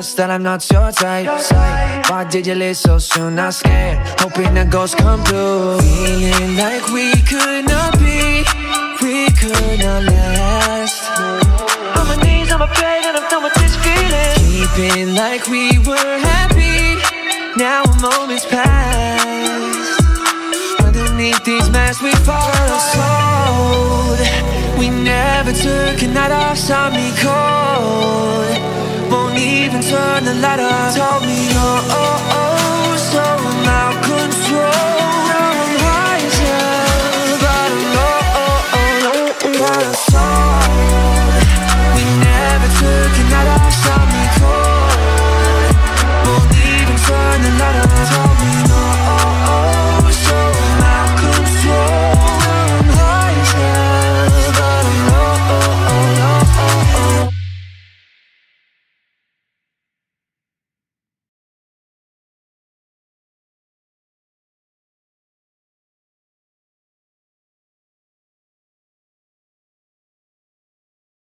guess that I'm not your type. Why did you leave so soon? I was scared, hoping the ghosts come through. Feeling like we could not be, we could not last. On my knees, on my bed, and I'm done with this feeling. Keeping like we were happy, now a moment's passed. Underneath these masks we fall cold. We never took a night off, shot me cold. Won't even turn the light up. Told me, oh, oh, oh.